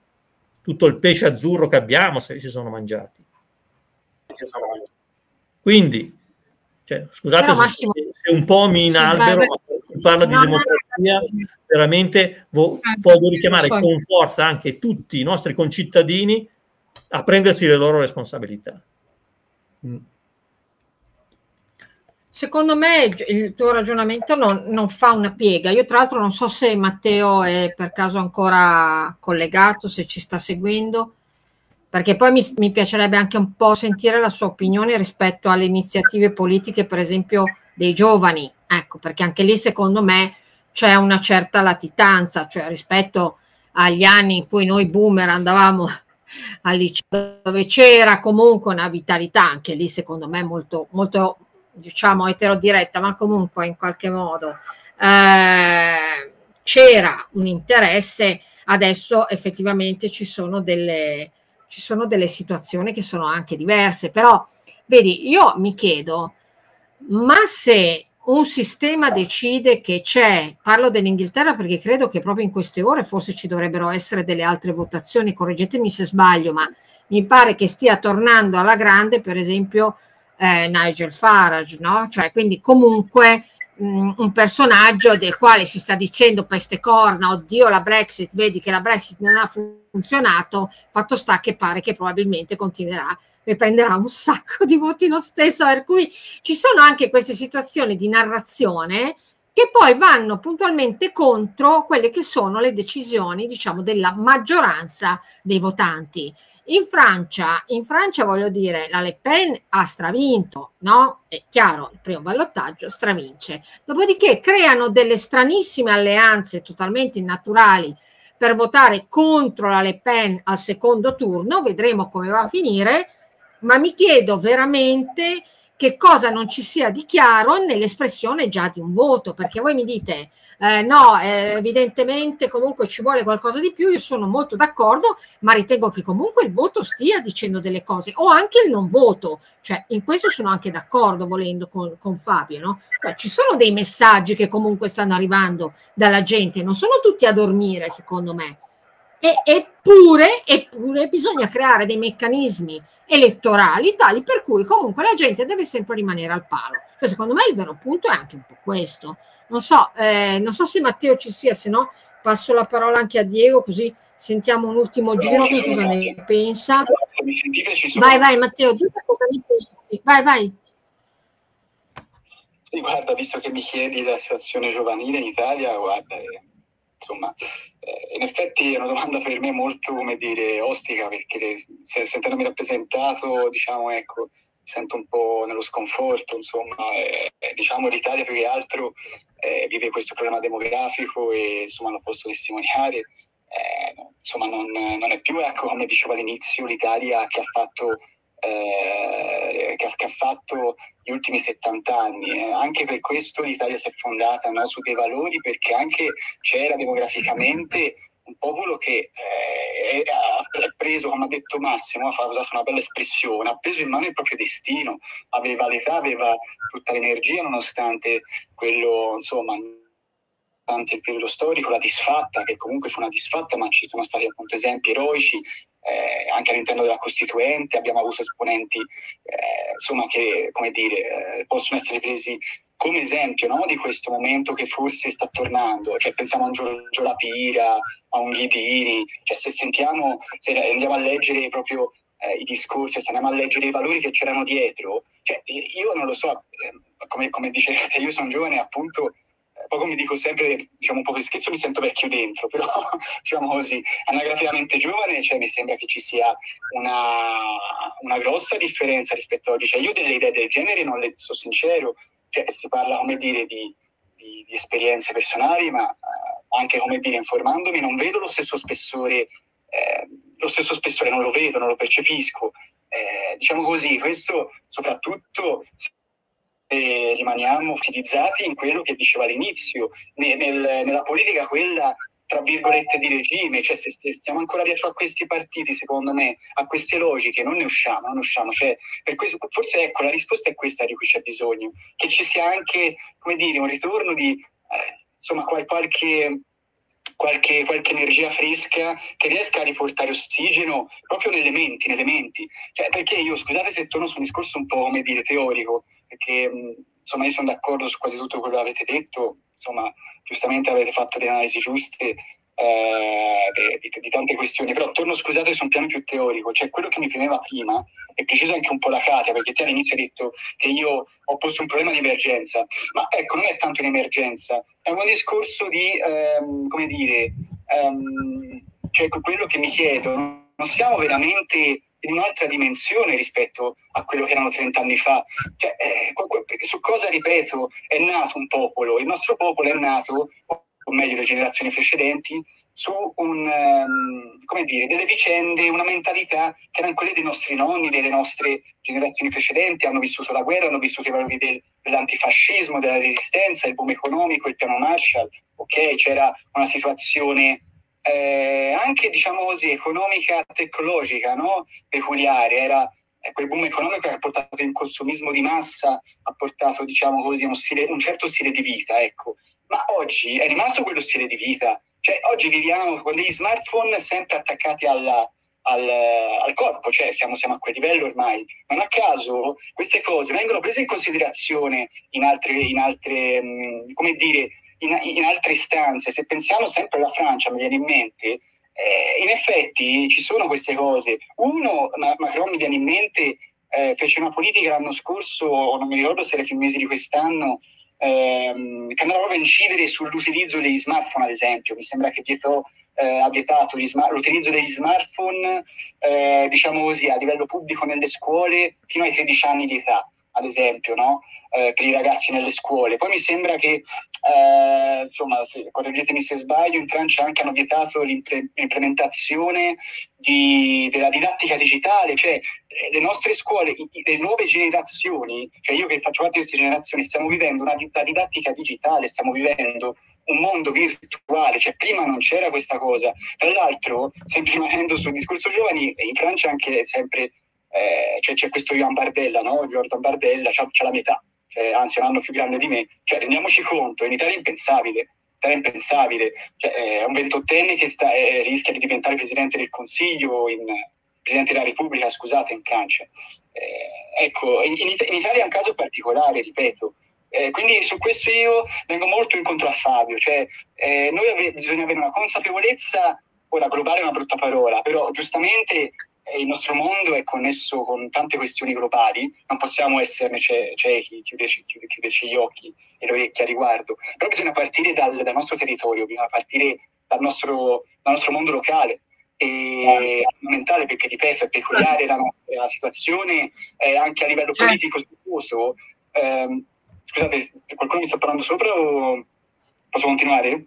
tutto il pesce azzurro che abbiamo se si sono mangiati. Quindi, cioè, scusate se, Massimo, se un po' mi inalbero, ma si parla di no, democrazia, no, no. Veramente vo voglio richiamare con forza anche tutti i nostri concittadini a prendersi le loro responsabilità. Secondo me il tuo ragionamento non, non fa una piega. Io tra l'altro non so se Matteo è per caso ancora collegato, se ci sta seguendo, perché poi mi, mi piacerebbe anche un po' sentire la sua opinione rispetto alle iniziative politiche, per esempio, dei giovani. Ecco, perché anche lì, secondo me, c'è una certa latitanza, cioè rispetto agli anni in cui noi boomer andavamo al liceo, dove c'era comunque una vitalità, anche lì secondo me molto, molto diciamo eterodiretta, ma comunque in qualche modo eh, c'era un interesse. Adesso effettivamente ci sono delle, ci sono delle situazioni che sono anche diverse, però vedi, io mi chiedo, ma se un sistema decide che c'è, parlo dell'Inghilterra perché credo che proprio in queste ore forse ci dovrebbero essere delle altre votazioni, correggetemi se sbaglio, ma mi pare che stia tornando alla grande per esempio eh, Nigel Farage, no? Cioè, quindi comunque mh, un personaggio del quale si sta dicendo peste corna, oddio la Brexit, vedi che la Brexit non ha funzionato, fatto sta che pare che probabilmente continuerà e prenderà un sacco di voti lo stesso, per cui ci sono anche queste situazioni di narrazione che poi vanno puntualmente contro quelle che sono le decisioni, diciamo, della maggioranza dei votanti. In Francia, in Francia voglio dire, la Le Pen ha stravinto, no? È chiaro, il primo ballottaggio stravince. Dopodiché creano delle stranissime alleanze totalmente innaturali per votare contro la Le Pen al secondo turno, vedremo come va a finire. Ma mi chiedo veramente che cosa non ci sia di chiaro nell'espressione già di un voto, perché voi mi dite eh, no, eh, evidentemente comunque ci vuole qualcosa di più, io sono molto d'accordo, ma ritengo che comunque il voto stia dicendo delle cose, o anche il non voto, cioè in questo sono anche d'accordo volendo con, con Fabio, no? Cioè, ci sono dei messaggi che comunque stanno arrivando dalla gente, non sono tutti a dormire secondo me. E, eppure, eppure bisogna creare dei meccanismi elettorali tali per cui comunque la gente deve sempre rimanere al palo. Cioè, secondo me il vero punto è anche un po' questo. Non so, eh, non so se Matteo ci sia, se no passo la parola anche a Diego così sentiamo un ultimo giro che cosa ne pensa. Vai, vai Matteo, tu cosa ne pensi? Vai, vai. Sì, guarda, visto che mi chiedi la situazione giovanile in Italia, guarda, eh, insomma... in effetti è una domanda per me molto, come dire, ostica, perché se, sentendomi rappresentato, diciamo, ecco, sento un po' nello sconforto, insomma, eh, diciamo l'Italia più che altro eh, vive questo problema demografico e, insomma, lo posso testimoniare, eh, insomma, non, non è più, ecco, come dicevo all'inizio, l'Italia che ha fatto... Eh, che, che ha fatto gli ultimi settanta anni, eh. Anche per questo l'Italia si è fondata, no, su dei valori, perché anche c'era demograficamente un popolo che eh, ha preso, come ha detto Massimo, ha usato una bella espressione, ha preso in mano il proprio destino, aveva l'età, aveva tutta l'energia, nonostante quello, insomma, nonostante il periodo storico, la disfatta, che comunque fu una disfatta, ma ci sono stati appunto esempi eroici. Eh, anche all'interno della Costituente abbiamo avuto esponenti eh, insomma, che, come dire, eh, possono essere presi come esempio, no, di questo momento che forse sta tornando. Cioè, pensiamo a un Giorgio La Pira, a Unghiedini, cioè, se sentiamo, se andiamo a leggere proprio eh, i discorsi, se andiamo a leggere i valori che c'erano dietro, cioè, io non lo so, eh, come, come dicevate, io sono giovane, appunto. Poi, come dico sempre, diciamo un po' per scherzo, mi sento vecchio dentro, però diciamo così, anagraficamente giovane, cioè, mi sembra che ci sia una, una grossa differenza rispetto a oggi. Cioè, io delle idee del genere non le so, sincero, cioè, si parla, come dire, di, di, di esperienze personali, ma eh, anche, come dire, informandomi, non vedo lo stesso spessore, eh, lo stesso spessore non lo vedo, non lo percepisco. Eh, diciamo così, questo soprattutto... E rimaniamo utilizzati in quello che diceva all'inizio, nel, nel, nella politica quella tra virgolette di regime, cioè se stiamo ancora dietro a questi partiti, secondo me, a queste logiche, non ne usciamo, non usciamo. Cioè, per questo, forse ecco, la risposta è questa di cui c'è bisogno, che ci sia anche, come dire, un ritorno di eh, insomma qualche, qualche, qualche energia fresca che riesca a riportare ossigeno proprio nelle menti, nelle menti. Cioè, perché io, scusate se torno su un discorso un po', come dire, teorico, perché insomma io sono d'accordo su quasi tutto quello che avete detto, insomma giustamente avete fatto delle analisi giuste eh, di, di tante questioni, però torno, scusate, su un piano più teorico, cioè quello che mi premeva prima, è preciso anche un po' la Katia, perché te all'inizio hai detto che io ho posto un problema di emergenza, ma ecco, non è tanto un'emergenza, è un discorso di, ehm, come dire, ehm, cioè quello che mi chiedo, non siamo veramente... in un'altra dimensione rispetto a quello che erano trent'anni fa. Cioè, eh, su cosa, ripeto, è nato un popolo, il nostro popolo è nato o meglio le generazioni precedenti, su un, um, come dire, delle vicende, una mentalità che erano quelle dei nostri nonni, delle nostre generazioni precedenti, hanno vissuto la guerra, hanno vissuto i valori del, dell'antifascismo, della resistenza, il boom economico, il piano Marshall, ok, c'era una situazione eh, anche, diciamo così, economica, tecnologica, no? Peculiare, era quel boom economico che ha portato in consumismo di massa, ha portato, diciamo così, un, stile, un certo stile di vita, ecco. Ma oggi è rimasto quello stile di vita, cioè oggi viviamo con degli smartphone sempre attaccati alla, al, al corpo, cioè siamo, siamo a quel livello ormai. Non a caso queste cose vengono prese in considerazione in altre, in altre come dire, in, in altre istanze. Se pensiamo sempre alla Francia, mi viene in mente, eh, in effetti ci sono queste cose. Uno, Macron mi viene in mente, eh, fece una politica l'anno scorso, non mi ricordo se era il mese di quest'anno, Ehm, che andava proprio a incidere sull'utilizzo degli smartphone, ad esempio. Mi sembra che vietò, eh, ha vietato gli smart, l'utilizzo degli smartphone, eh, diciamo così, a livello pubblico nelle scuole fino ai tredici anni di età, ad esempio, no? Eh, per i ragazzi nelle scuole. Poi mi sembra che, eh, insomma, se, correggetemi se sbaglio, in Francia anche hanno vietato l'implementazione di, della didattica digitale, cioè le nostre scuole, le nuove generazioni, cioè io che faccio parte di queste generazioni, stiamo vivendo una didattica digitale, stiamo vivendo un mondo virtuale, cioè prima non c'era questa cosa. Tra l'altro, sempre rimanendo sul discorso giovani, in Francia anche sempre eh, c'è, c'è questo Jordan Bardella, no? Jordan Bardella c'ha, c'ha la metà, cioè, anzi è un anno più grande di me, cioè rendiamoci conto, in Italia è impensabile. Era impensabile, cioè, è un ventottenne che sta, eh, rischia di diventare presidente del Consiglio, in, presidente della Repubblica, scusate, in Francia. Eh, ecco, in, in Italia è un caso particolare, ripeto. Eh, quindi su questo io vengo molto incontro a Fabio, cioè eh, noi ave- bisogna avere una consapevolezza, ora globale è una brutta parola, però giustamente eh, il nostro mondo è connesso con tante questioni globali, non possiamo esserne ce- ciechi, chiuderci, chiuderci gli occhi e le orecchie a riguardo, però bisogna partire dal, dal nostro territorio, bisogna partire dal nostro, dal nostro mondo locale. È fondamentale perché, ripeto, è peculiare la, la situazione eh, anche a livello politico. Eh, scusate, qualcuno mi sta parlando sopra o posso continuare?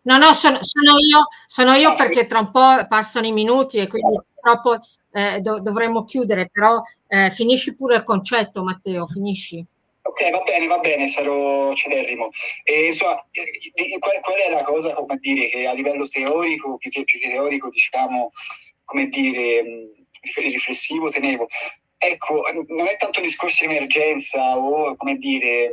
No, no, sono, sono io, sono io perché tra un po' passano i minuti e quindi purtroppo eh, do, dovremmo chiudere, però eh, finisci pure il concetto, Matteo, finisci. Ok, va bene, va bene, sarò celerrimo. E, insomma, qual, qual è la cosa, come dire, che a livello teorico, più che, più che teorico, diciamo, come dire, riflessivo, tenevo? Ecco, non è tanto un discorso di emergenza o, come dire,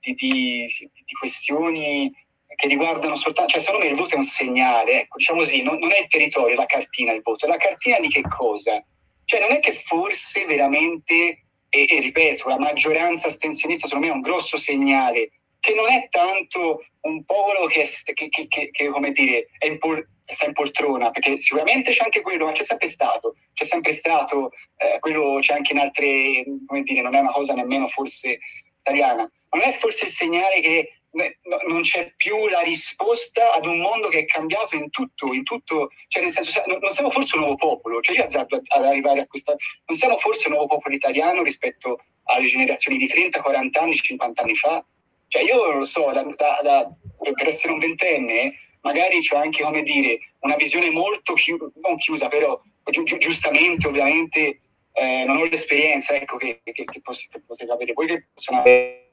di, di, di questioni che riguardano soltanto, cioè secondo me il voto è un segnale, ecco, diciamo così, non, non è il territorio, la cartina, il voto, la cartina di che cosa? Cioè non è che forse veramente... E, e ripeto, la maggioranza astensionista secondo me è un grosso segnale che non è tanto un popolo che, che, che, che, che come dire, è in pol, sta in poltrona, perché sicuramente c'è anche quello, ma c'è sempre stato, c'è sempre stato, eh, quello c'è anche in altre, come dire, non è una cosa nemmeno forse italiana, ma non è forse il segnale che no, non c'è più la risposta ad un mondo che è cambiato in tutto, in tutto, cioè nel senso, non, non siamo forse un nuovo popolo, cioè io azzardo ad arrivare a questa, non siamo forse un nuovo popolo italiano rispetto alle generazioni di trenta, quaranta anni, cinquanta anni fa, cioè io lo so, da, da, da, per essere un ventenne magari c'ho anche, come dire, una visione molto chiusa, non chiusa però, gi- gi- giustamente ovviamente eh, non ho l'esperienza, ecco, che, che, che, poss- che potete avere voi, che possono avere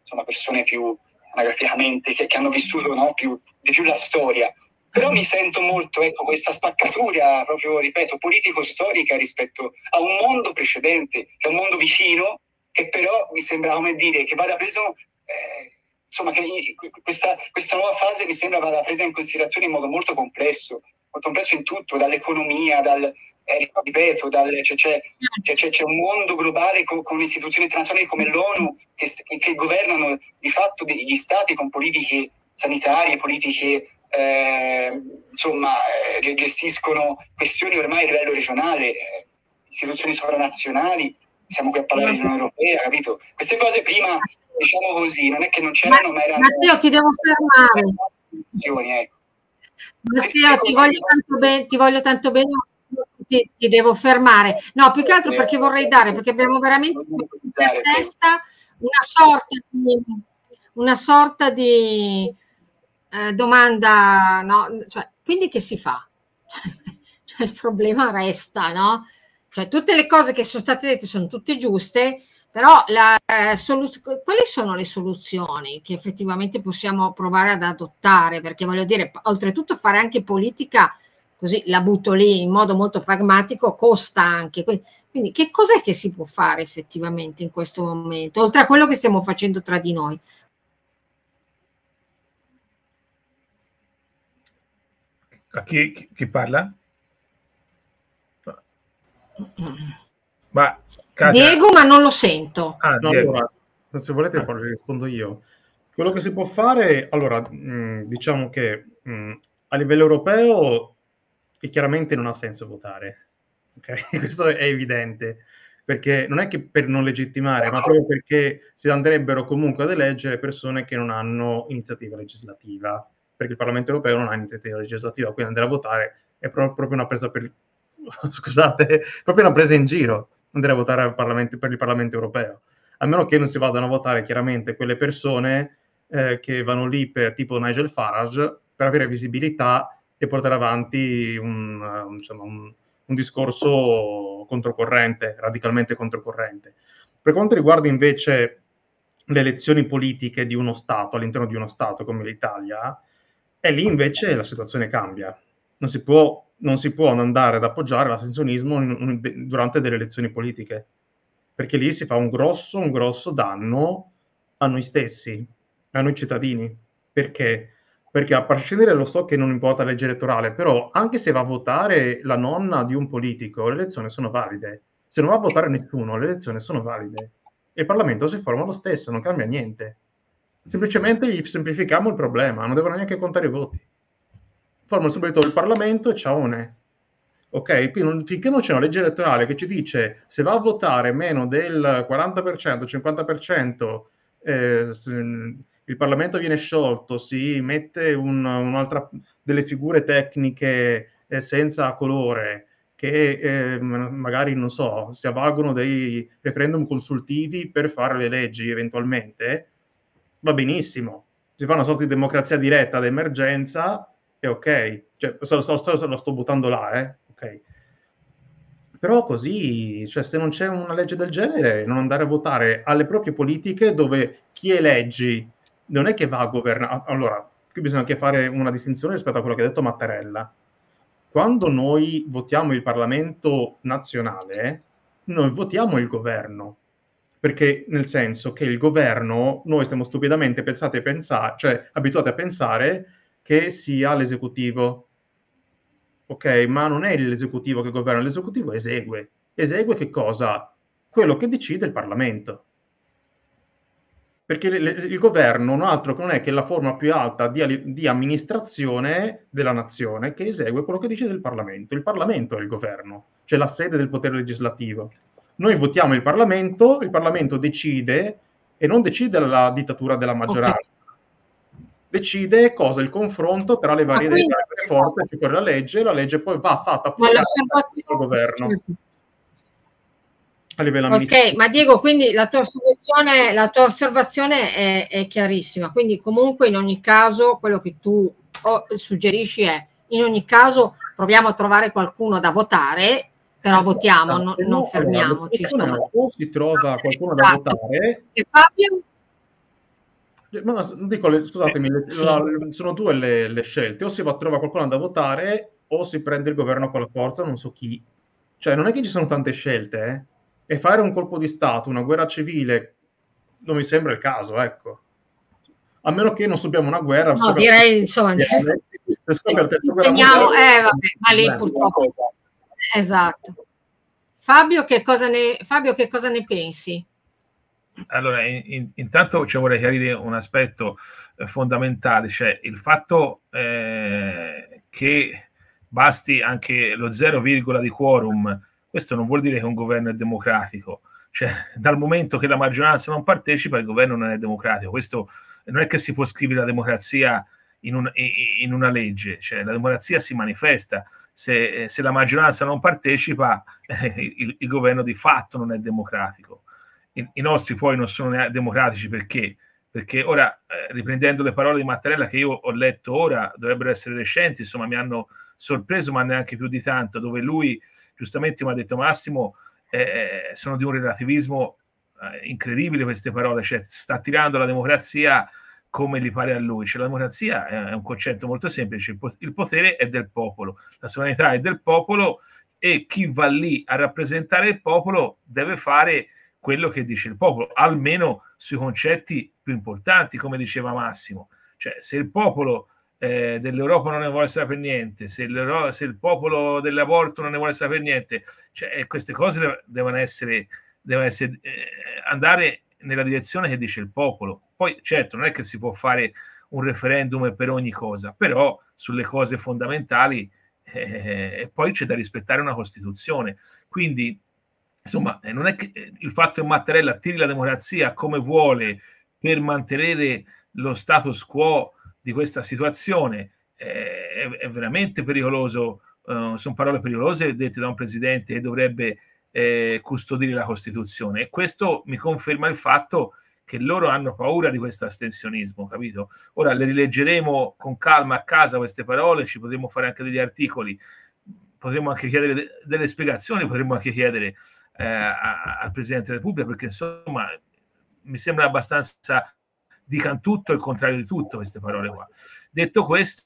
insomma persone più anagraficamente che, che hanno vissuto, no, più, di più la storia, però mi sento molto, ecco, questa spaccatura proprio, ripeto, politico-storica rispetto a un mondo precedente, che è un mondo vicino, che però mi sembra, come dire, che vada preso, eh, insomma, che questa, questa nuova fase mi sembra vada presa in considerazione in modo molto complesso, molto complesso in tutto, dall'economia, dal... Eh, ripeto, dal, cioè, c'è, c'è, c'è un mondo globale con, con istituzioni internazionali come l'ONU che, che governano di fatto gli stati con politiche sanitarie, politiche eh, insomma che gestiscono questioni ormai a livello regionale, eh, istituzioni sovranazionali, siamo qui a parlare di Unione Europea, capito? Queste cose prima, diciamo così, non è che non c'erano, ma, ma erano... Matteo, ti devo fermare. Ecco. Matteo, ti voglio tanto bene, ti voglio tanto bene. Ti, ti devo fermare, no, più che altro perché vorrei dare, perché abbiamo veramente per testa una sorta di, una sorta di eh, domanda, no? Cioè, quindi che si fa? Cioè, il problema resta, no? Cioè, tutte le cose che sono state dette sono tutte giuste, però la, eh, quali sono le soluzioni che effettivamente possiamo provare ad adottare? Perché voglio dire, oltretutto fare anche politica, così la butto lì in modo molto pragmatico, costa anche. Quindi, quindi che cos'è che si può fare effettivamente in questo momento, oltre a quello che stiamo facendo tra di noi? A chi, chi, chi parla? Ma, Katia... Diego, ma non lo sento. Ah, no, allora, se volete poi rispondo io. Quello che si può fare, allora, mh, diciamo che mh, a livello europeo e chiaramente non ha senso votare. Okay? Questo è evidente, perché non è che per non legittimare, ma proprio perché si andrebbero comunque ad eleggere persone che non hanno iniziativa legislativa, perché il Parlamento europeo non ha iniziativa legislativa, quindi andare a votare è pro proprio una presa per... scusate, proprio una presa in giro andare a votare al Parlamento, per il Parlamento europeo, a meno che non si vadano a votare chiaramente quelle persone eh, che vanno lì per tipo Nigel Farage, per avere visibilità e portare avanti un, un, diciamo, un, un discorso controcorrente, radicalmente controcorrente. Per quanto riguarda invece le elezioni politiche di uno Stato, all'interno di uno Stato come l'Italia, e lì invece la situazione cambia. Non si può non si può andare ad appoggiare l'astensionismo durante delle elezioni politiche, perché lì si fa un grosso, un grosso danno a noi stessi, a noi cittadini. Perché? Perché a prescindere, lo so che non importa la legge elettorale, però anche se va a votare la nonna di un politico, le elezioni sono valide. Se non va a votare nessuno, le elezioni sono valide. E il Parlamento si forma lo stesso, non cambia niente. Semplicemente gli semplifichiamo il problema, non devono neanche contare i voti. Formano subito il Parlamento e ciaone. Ok? Quindi non, finché non c'è una legge elettorale che ci dice se va a votare meno del quaranta per cento, cinquanta per cento, eh, il Parlamento viene sciolto, si mette un, un'altra delle figure tecniche eh, senza colore, che eh, magari, non so, si avvalgono dei referendum consultivi per fare le leggi eventualmente, va benissimo. Si fa una sorta di democrazia diretta d'emergenza, è ok, cioè, lo, sto, lo sto buttando là, eh? Ok. Però così, cioè, se non c'è una legge del genere, non andare a votare alle proprie politiche dove chi eleggi non è che va a governare. Allora, qui bisogna anche fare una distinzione rispetto a quello che ha detto Mattarella. Quando noi votiamo il Parlamento nazionale, noi votiamo il governo, perché nel senso che il governo, noi stiamo stupidamente pensati a pensare, cioè abituati a pensare che sia l'esecutivo, ok? Ma non è l'esecutivo che governa, l'esecutivo esegue. Esegue che cosa? Quello che decide il Parlamento. Perché le, le, il governo non altro non è che la forma più alta di, di amministrazione della nazione, che esegue quello che decide il Parlamento. Il Parlamento è il governo, cioè la sede del potere legislativo. Noi votiamo il Parlamento, il Parlamento decide, e non decide la dittatura della maggioranza. Okay. Decide cosa il confronto tra le varie forze su quella legge, la legge poi va fatta poi dal governo a livello amministrativo. Ok, ma Diego, quindi la tua osservazione, la tua osservazione è, è chiarissima, quindi comunque in ogni caso quello che tu suggerisci è, in ogni caso proviamo a trovare qualcuno da votare, però votiamo, no, non, non fermiamoci. O si trova qualcuno da votare... E Fabio? No, dico, le, scusatemi, le, sì. la, le, sono due le, le scelte: o si va, trova qualcuno da votare, o si prende il governo con la forza, non so chi. Cioè, non è che ci sono tante scelte, eh? E fare un colpo di Stato, una guerra civile, non mi sembra il caso, ecco. A meno che non subiamo una guerra. No, direi, insomma, veniamo, eh, vabbè, ma lì purtroppo. Esatto. Fabio, che cosa ne, Fabio, che cosa ne pensi? Allora, in, in, intanto ci vorrei chiarire un aspetto eh, fondamentale, cioè il fatto eh, che basti anche lo zero virgola di quorum, questo non vuol dire che un governo è democratico, cioè dal momento che la maggioranza non partecipa il governo non è democratico, questo non è che si può scrivere la democrazia in, un, in una legge, cioè la democrazia si manifesta, se, se la maggioranza non partecipa eh, il, il governo di fatto non è democratico. I nostri poi non sono democratici perché? perché ora, eh, riprendendo le parole di Mattarella che io ho letto ora, dovrebbero essere recenti, insomma mi hanno sorpreso ma neanche più di tanto, dove lui giustamente mi ha detto: Massimo, eh, sono di un relativismo eh, incredibile queste parole, cioè sta tirando la democrazia come gli pare a lui, cioè la democrazia è un concetto molto semplice, il potere è del popolo, la sovranità è del popolo e chi va lì a rappresentare il popolo deve fare quello che dice il popolo, almeno sui concetti più importanti, come diceva Massimo. Cioè, se il popolo eh, dell'Europa non ne vuole sapere niente, se, se il popolo dell'aborto non ne vuole sapere niente, cioè, queste cose devono essere, devono essere eh, andare nella direzione che dice il popolo. Poi, certo, non è che si può fare un referendum per ogni cosa, però sulle cose fondamentali eh, e poi c'è da rispettare una Costituzione. Quindi, insomma, non è che il fatto che Mattarella tiri la democrazia come vuole per mantenere lo status quo di questa situazione eh, è veramente pericoloso. Eh, sono parole pericolose dette da un presidente che dovrebbe eh, custodire la Costituzione, e questo mi conferma il fatto che loro hanno paura di questo astensionismo, capito? Ora le rileggeremo con calma a casa queste parole, ci potremo fare anche degli articoli, potremmo anche chiedere de delle spiegazioni, potremmo anche chiedere Eh, a, al Presidente della Repubblica, perché insomma mi sembra abbastanza dican tutto il contrario di tutto queste parole qua. Detto questo,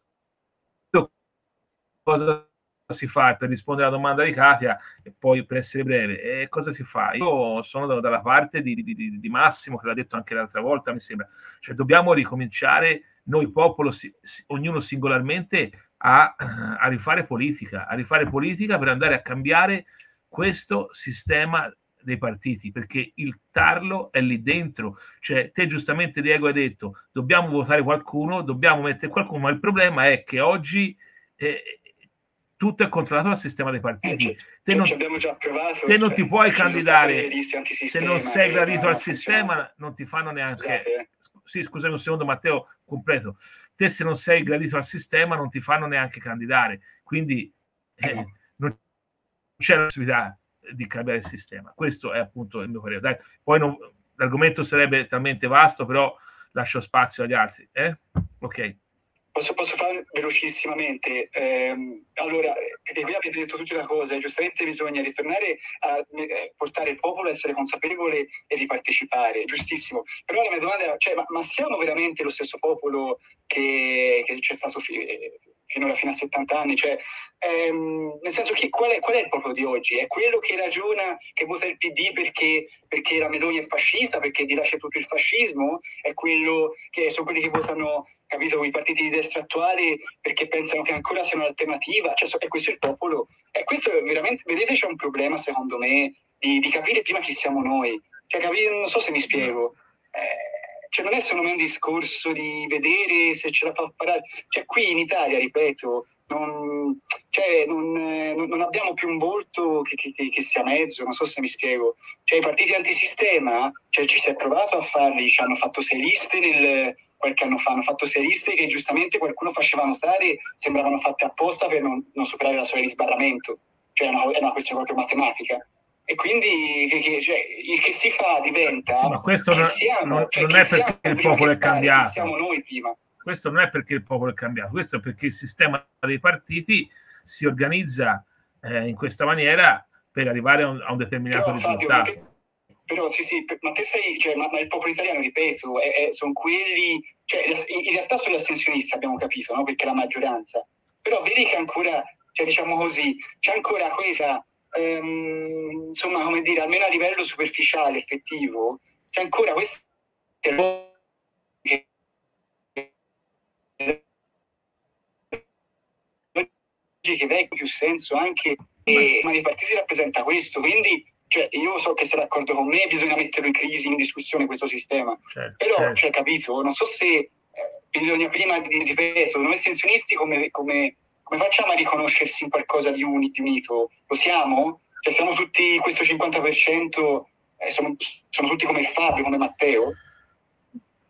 cosa si fa per rispondere alla domanda di Katia e poi per essere breve, eh, cosa si fa? Io sono da, dalla parte di, di, di, di Massimo, che l'ha detto anche l'altra volta mi sembra, cioè dobbiamo ricominciare noi popolo, si, si, ognuno singolarmente a, a rifare politica, a rifare politica per andare a cambiare questo sistema dei partiti, perché il tarlo è lì dentro. Cioè, te giustamente Diego hai detto, dobbiamo votare qualcuno, dobbiamo mettere qualcuno, ma il problema è che oggi eh, tutto è controllato dal sistema dei partiti. Eh, te non, ci abbiamo già provato, te non ti puoi candidare, se non sei gradito al sistema non ti fanno neanche... Sì, scusami un secondo Matteo, completo. Te se non sei gradito al sistema non ti fanno neanche candidare, quindi... Eh, c'è la possibilità di cambiare il sistema. Questo è appunto il mio parere. Dai, poi l'argomento sarebbe talmente vasto, però lascio spazio agli altri. Eh? Ok. Posso, posso fare velocissimamente. Eh, allora, voi avete detto tutta una cosa, giustamente bisogna ritornare a portare il popolo a essere consapevole e di partecipare, giustissimo. Però la mia domanda era, cioè, ma, ma siamo veramente lo stesso popolo che c'è stato fi finora, fino a settanta anni? Cioè, ehm, nel senso che qual è, qual è il popolo di oggi? È quello che ragiona, che vota il P D perché, perché la Meloni è fascista, perché di là c'è tutto il fascismo? È quello che sono quelli che votano, capito, i partiti di destra attuali perché pensano che ancora siano un'alternativa, cioè, e questo è il popolo. E questo è veramente, vedete, c'è un problema secondo me di, di capire prima chi siamo noi, cioè, capire, non so se mi spiego, eh, cioè non è secondo me un discorso di vedere se ce la fa parlare, cioè qui in Italia, ripeto, non, cioè, non, non, non abbiamo più un volto che, che, che sia mezzo, non so se mi spiego, cioè i partiti antisistema, cioè ci si è provato a farli, ci hanno fatto sei liste nel... qualche anno fa, hanno fatto sei liste che giustamente qualcuno faceva notare, sembravano fatte apposta per non, non superare la soglia di sbarramento, cioè è una, è una questione proprio matematica. E quindi che, che, cioè, il che si fa diventa... Sì, ma questo non, siamo, non, cioè, non è perché il popolo è cambiato, siamo noi prima. Questo non è perché il popolo è cambiato, questo è perché il sistema dei partiti si organizza eh, in questa maniera per arrivare a un, a un determinato Però, risultato. Fabio, Però sì, sì, ma te sei, cioè, ma, ma il popolo italiano, ripeto, è, è, sono quelli, cioè, in, in realtà sono gli astensionisti, abbiamo capito, no? Perché la maggioranza. Però vedi che ancora, cioè, diciamo così, c'è ancora questa, ehm, insomma, come dire, almeno a livello superficiale, effettivo, c'è ancora questa... che vecchio più senso anche, e, ma nei partiti rappresenta questo, quindi... Cioè, io so che sei d'accordo con me, bisogna metterlo in crisi, in discussione questo sistema. Certo, però, certo. Cioè, capito, non so se eh, bisogna prima, ripeto, noi estensionisti come, come, come facciamo a riconoscersi in qualcosa di, uni, di unito? Lo siamo? Cioè, siamo tutti, questo cinquanta per cento, eh, sono, sono tutti come Fabio, come Matteo?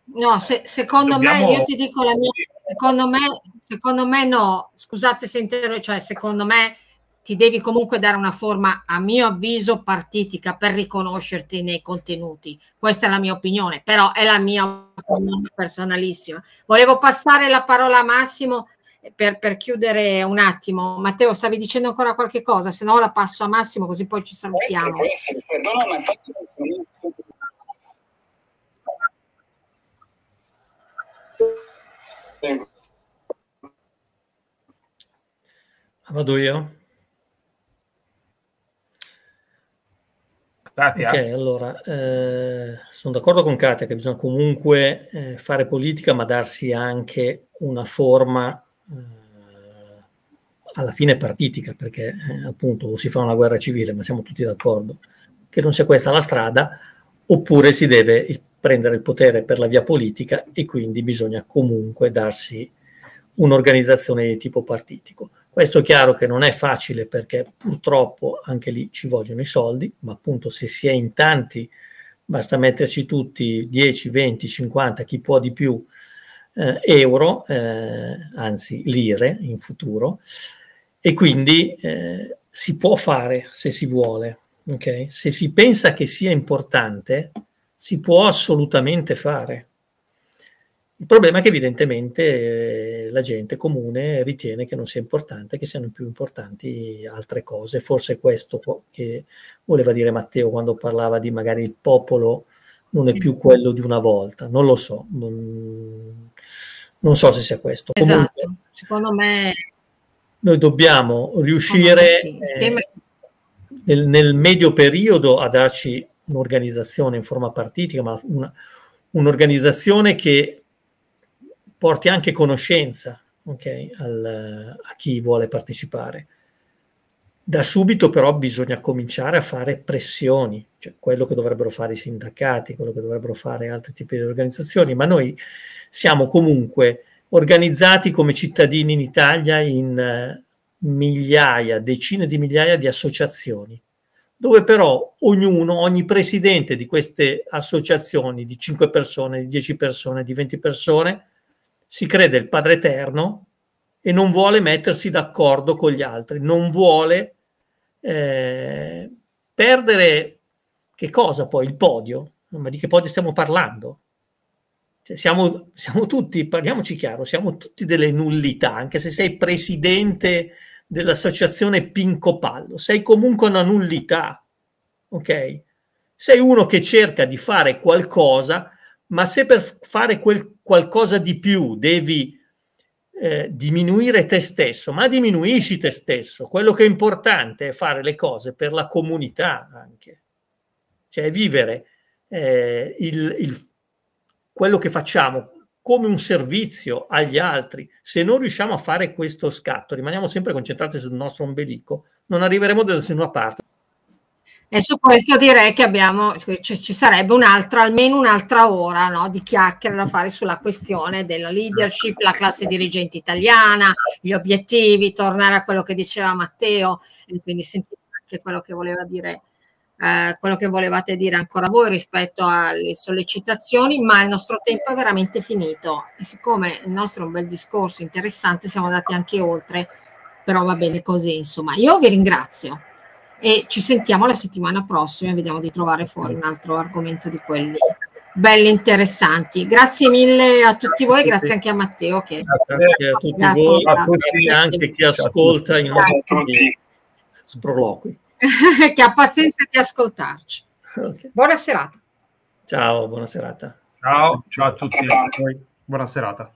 No, se, secondo Dobbiamo... me, io ti dico la mia, secondo me, secondo me no, scusate se interrompo, cioè secondo me ti devi comunque dare una forma, a mio avviso, partitica per riconoscerti nei contenuti. Questa è la mia opinione, però è la mia opinione personalissima. Volevo passare la parola a Massimo per, per chiudere un attimo. Matteo, stavi dicendo ancora qualche cosa? Se no la passo a Massimo così poi ci salutiamo. No, no, ma infatti... Vado io? Katia. Ok, allora, eh, sono d'accordo con Katia che bisogna comunque eh, fare politica, ma darsi anche una forma eh, alla fine partitica, perché eh, appunto si fa una guerra civile, ma siamo tutti d'accordo che non sia questa la strada, oppure si deve prendere il potere per la via politica e quindi bisogna comunque darsi un'organizzazione di tipo partitico. Questo è chiaro che non è facile perché purtroppo anche lì ci vogliono i soldi, ma appunto se si è in tanti basta metterci tutti dieci, venti, cinquanta, chi può di più, eh, euro, eh, anzi lire in futuro, e quindi eh, si può fare se si vuole. Okay? Se si pensa che sia importante si può assolutamente fare. Il problema è che evidentemente eh, la gente comune ritiene che non sia importante, che siano più importanti altre cose. Forse è questo che voleva dire Matteo quando parlava di magari il popolo non è più quello di una volta. Non lo so, non, non so se sia questo. Esatto. Comunque, secondo me... Noi dobbiamo riuscire sì. eh, nel, nel medio periodo a darci un'organizzazione in forma partitica, ma un'organizzazione che... porti anche conoscenza, okay, al, a chi vuole partecipare. Da subito però bisogna cominciare a fare pressioni, cioè quello che dovrebbero fare i sindacati, quello che dovrebbero fare altri tipi di organizzazioni, ma noi siamo comunque organizzati come cittadini in Italia in migliaia, decine di migliaia di associazioni, dove però ognuno, ogni presidente di queste associazioni di cinque persone, di dieci persone, di venti persone, si crede il Padre Eterno e non vuole mettersi d'accordo con gli altri, non vuole eh, perdere, che cosa poi? Il podio? Ma di che podio stiamo parlando? Cioè, siamo, siamo tutti, parliamoci chiaro, siamo tutti delle nullità, anche se sei presidente dell'associazione Pinco Pallo, sei comunque una nullità, ok? Sei uno che cerca di fare qualcosa, ma se per fare quel qualcosa di più devi eh, diminuire te stesso, ma diminuisci te stesso. Quello che è importante è fare le cose per la comunità anche. Cioè vivere eh, il, il, quello che facciamo come un servizio agli altri. Se non riusciamo a fare questo scatto, rimaniamo sempre concentrati sul nostro ombelico, non arriveremo da nessuna parte. E su questo direi che abbiamo, ci sarebbe un'altra, almeno un'altra ora, no, di chiacchiere da fare sulla questione della leadership, la classe dirigente italiana, gli obiettivi, tornare a quello che diceva Matteo, e quindi sentire anche quello che voleva dire, eh, quello che volevate dire ancora voi rispetto alle sollecitazioni, ma il nostro tempo è veramente finito. E siccome il nostro è un bel discorso interessante, siamo andati anche oltre, però va bene così, insomma. Io vi ringrazio. E ci sentiamo la settimana prossima e vediamo di trovare fuori un altro argomento di quelli belli interessanti. Grazie mille a tutti voi, grazie anche a Matteo. Che... Grazie a tutti grazie voi, a tutti anche chi ascolta i nostri sproloqui. Che ha pazienza di ascoltarci. Okay. Buona serata. Ciao, buona serata. Ciao, ciao a tutti. Buona serata.